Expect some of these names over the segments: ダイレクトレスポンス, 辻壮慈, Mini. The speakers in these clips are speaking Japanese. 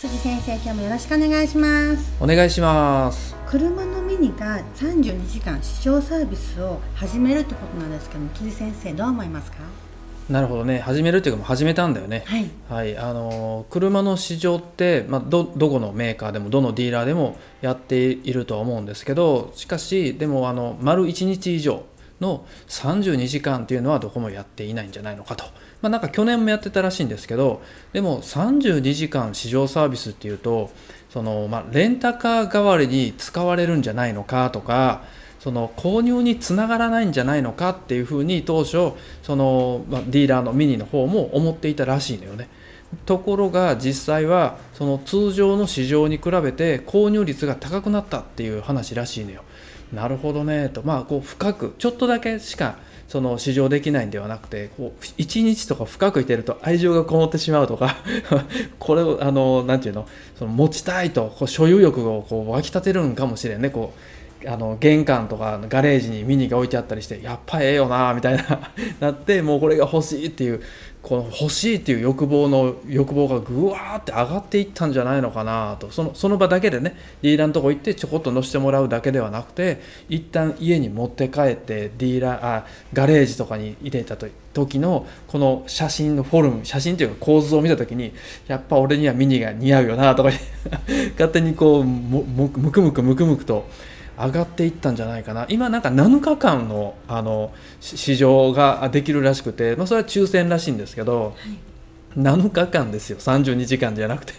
辻先生、今日もよろしくお願いします。お願いします。車のミニが32時間試乗サービスを始めるってことなんですけども、辻先生どう思いますか？なるほどね。始めるっていうかもう始めたんだよね。はい、はい、車の試乗って、どこのメーカーでもどのディーラーでもやっているとは思うんですけど、しかしでも丸1日以上の32時間というのはどこもやっていないんじゃないのかと、なんか去年もやってたらしいんですけど、でも32時間試乗サービスっていうとレンタカー代わりに使われるんじゃないのかとか、購入につながらないんじゃないのかっていうふうに当初ディーラーのミニの方も思っていたらしいのよね。ところが実際は通常の市場に比べて購入率が高くなったっていう話らしいのよ。なるほどねと、こう深くちょっとだけしか試乗できないんではなくて、こう1日とか深くいてると愛情がこもってしまうとかこれをなんていうの、持ちたいと所有欲をこう湧き立てるんかもしれんね。こう玄関とかガレージにミニが置いてあったりして、やっぱええよなみたいななって、もうこれが欲しいっていう、この欲しいっていう欲望がぐわーって上がっていったんじゃないのかなと。その場だけでね、ディーラーのとこ行ってちょこっと乗せてもらうだけではなくて、一旦家に持って帰ってガレージとかに入れた時のこの写真のフォルム、写真というか構図を見た時に、やっぱ俺にはミニが似合うよなとか勝手にこうむくむくと上がっていったんじゃないかな。今なんか7日間の試乗ができるらしくて、それは抽選らしいんですけど、はい、7日間ですよ、32時間じゃなくて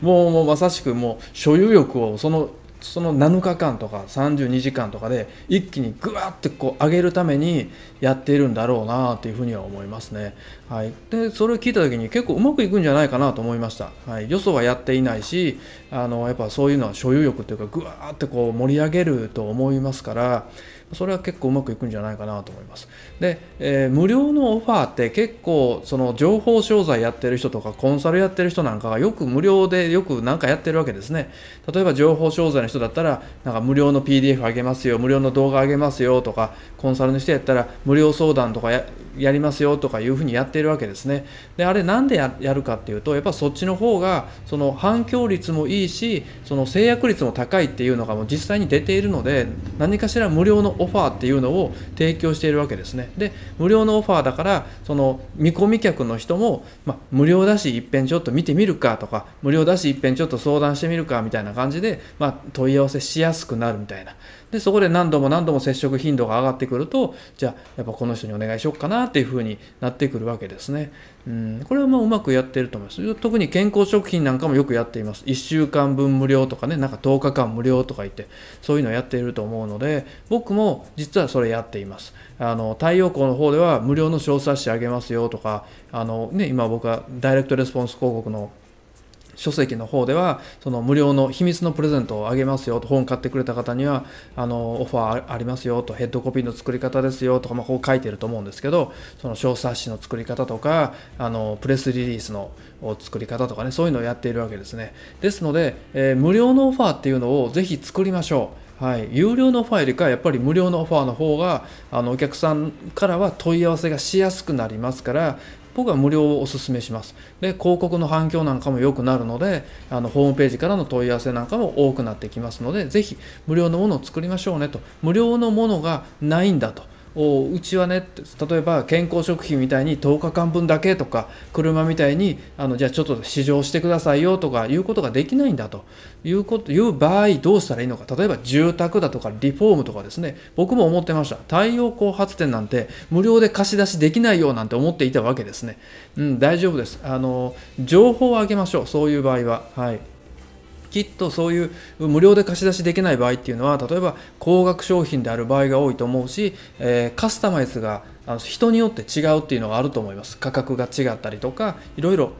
もうまさしくもう所有欲をその7日間とか32時間とかで一気にぐわってこう上げるためにやっているんだろうなというふうには思いますね。はい、でそれを聞いた時に結構うまくいくんじゃないかなと思いました。はい、よそはやっていないし、やっぱそういうのは所有欲というかぐわってこう盛り上げると思いますから、それは結構うまくいくんじゃないかなと思います。で、無料のオファーって結構情報商材やってる人とかコンサルやってる人なんかがよく無料でなんかやってるわけですね。例えば情報商材の人だったらなんか無料の PDF あげますよ、無料の動画あげますよとか、コンサルの人やったら無料相談とかやりますよとかいうふうにやっているわけですね。であれなんでやるかっていうと、やっぱそっちの方が反響率もいいし制約率も高いっていうのがもう実際に出ているので、何かしら無料のオファーっていうのを提供しているわけですね。で無料のオファーだから、見込み客の人も、無料だし一遍ちょっと見てみるかとか、無料だし一遍ちょっと相談してみるかみたいな感じで、問い合わせしやすくなるみたいな。でそこで何度も接触頻度が上がってくると、じゃあやっぱこの人にお願いしよっかなっていうふうになってくるわけですね。これはうまくやっていると思います。特に健康食品なんかもよくやっています。1週間分無料とかね、なんか10日間無料とか言って、そういうのをやっていると思うので、僕も実はそれやっています。太陽光の方では無料の小冊子あげますよとか、今僕はダイレクトレスポンス広告の書籍の方では無料の秘密のプレゼントをあげますよと、本買ってくれた方にはオファーありますよと、ヘッドコピーの作り方ですよとか、こう書いてると思うんですけど、小冊子の作り方とかプレスリリースの作り方とかね、そういうのをやっているわけですね。ですので、無料のオファーっていうのをぜひ作りましょう。はい、有料のオファーよりかやっぱり無料のオファーの方がお客さんからは問い合わせがしやすくなりますから、僕は無料をおすすめします。で広告の反響なんかも良くなるので、ホームページからの問い合わせなんかも多くなってきますので、ぜひ無料のものを作りましょうねと。無料のものがないんだと、うちはね、例えば健康食品みたいに10日間分だけとか、車みたいにじゃあちょっと試乗してくださいよとかいうことができないんだという場合どうしたらいいのか。例えば住宅だとかリフォームとかですね、僕も思ってました。太陽光発電なんて無料で貸し出しできないよなんて思っていたわけですね。大丈夫です。情報をあげましょう、そういう場合は。はい、きっとそういう無料で貸し出しできない場合っていうのは、例えば高額商品である場合が多いと思うし、カスタマイズが人によって違うっていうのがあると思います。価格が違ったりとかいろいろ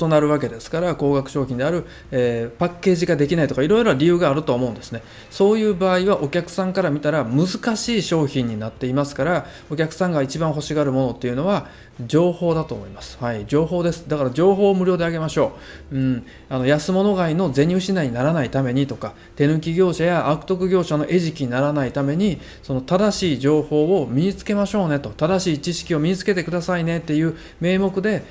異なるわけですから、高額商品である、パッケージができないとかいろいろ理由があると思うんですね。そういう場合はお客さんから見たら難しい商品になっていますから、お客さんが一番欲しがるものっていうのは情報だと思います。はい、情報です。だから情報を無料であげましょう。安物買いの銭失いにならないためにとか、手抜き業者や悪徳業者の餌食にならないために、正しい情報を身につけましょうねと、正しい知識を身につけてくださいねっていう名目で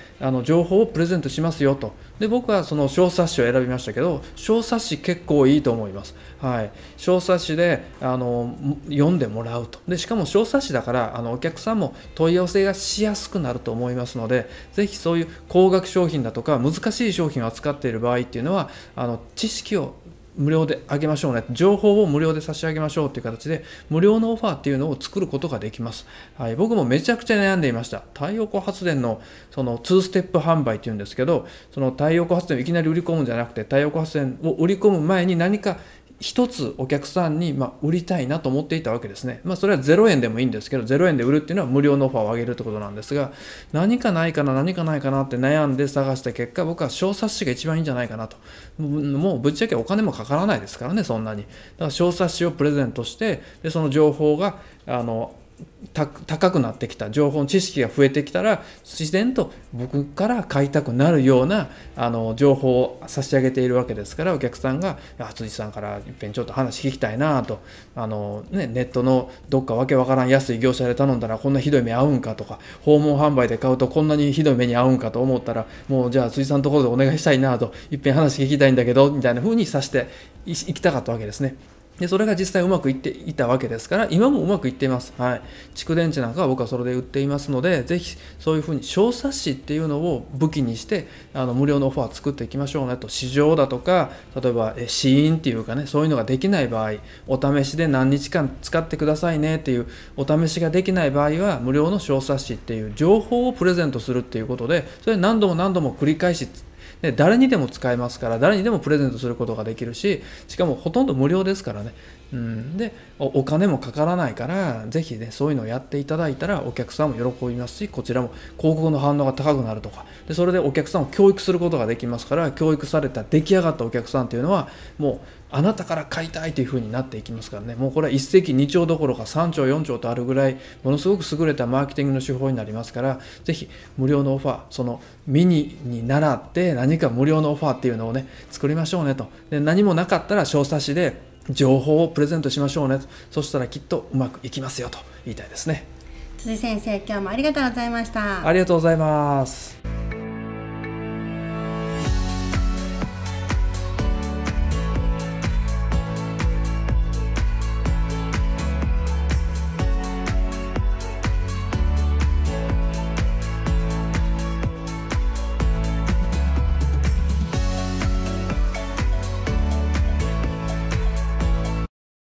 情報をプレゼントししますよと。で、僕はその小冊子を選びましたけど、小冊子結構いいと思います。はい、小冊子で読んでもらうと。でしかも小冊子だからお客さんも問い合わせがしやすくなると思いますので、ぜひそういう高額商品だとか難しい商品を扱っている場合っていうのは知識を無料であげましょうね、情報を無料で差し上げましょうという形で無料のオファーっていうのを作ることができます。はい、僕もめちゃくちゃ悩んでいました。太陽光発電のその2ステップ販売っていうんですけど、その太陽光発電をいきなり売り込むんじゃなくて、太陽光発電を売り込む前に何か一つお客さんに売りたいなと思っていたわけですね。それは0円でもいいんですけど、0円で売るっていうのは無料のオファーをあげるってことなんですが、何かないかなって悩んで探した結果、僕は小冊子が一番いいんじゃないかなと。もうぶっちゃけお金もかからないですからね、そんなに。だから小冊子をプレゼントして、でその情報が高くなってきた、情報の知識が増えてきたら、自然と僕から買いたくなるような情報を差し上げているわけですから、お客さんが「辻さんからいっぺんちょっと話聞きたいな」とネットのどっかわけわからん安い業者で頼んだらこんなひどい目合うんかとか、訪問販売で買うとこんなにひどい目に遭うんかと思ったら、もうじゃあ辻さんのところでお願いしたいなと、いっぺん話聞きたいんだけどみたいな風にさしていきたかったわけですね。でそれが実際うまくいっていたわけですから、今もうまくいっています。はい、蓄電池なんかは僕はそれで売っていますので、ぜひそういうふうに小冊子っていうのを武器にして無料のオファーを作っていきましょうねと。市場だとか、例えば試飲っていうかね、そういうのができない場合、お試しで何日間使ってくださいねっていうお試しができない場合は、無料の小冊子っていう情報をプレゼントするっていうことで、それ何度も何度も繰り返しで誰にでも使えますから、誰にでもプレゼントすることができるし、しかもほとんど無料ですからね。うん、でお金もかからないから、ぜひね、そういうのをやっていただいたらお客さんも喜びますし、こちらも広告の反応が高くなるとかで、それでお客さんを教育することができますから、教育された出来上がったお客さんというのは、もうあなたから買いたいというふうになっていきますからね。もうこれは一石二鳥どころか3兆4兆とあるぐらい、ものすごく優れたマーケティングの手法になりますから、ぜひ無料のオファー、そのミニに倣って何か無料のオファーっていうのをね、作りましょうねと。で何もなかったら小冊子で情報をプレゼントしましょうねと。そしたらきっとうまくいきますよと言いたいですね。辻先生、今日もありがとうございました。ありがとうございます。